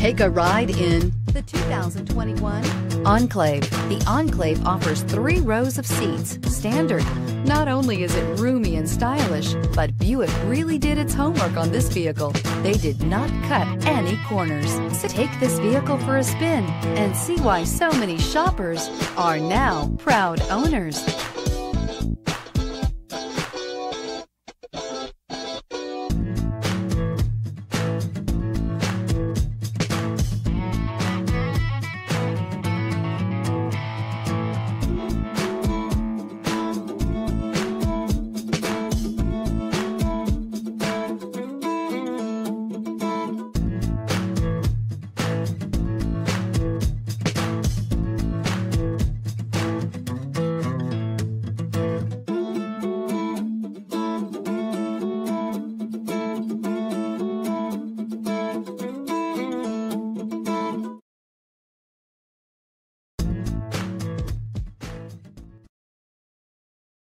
Take a ride in the 2021 Enclave. The Enclave offers 3 rows of seats, standard. Not only is it roomy and stylish, but Buick really did its homework on this vehicle. They did not cut any corners. So take this vehicle for a spin and see why so many shoppers are now proud owners.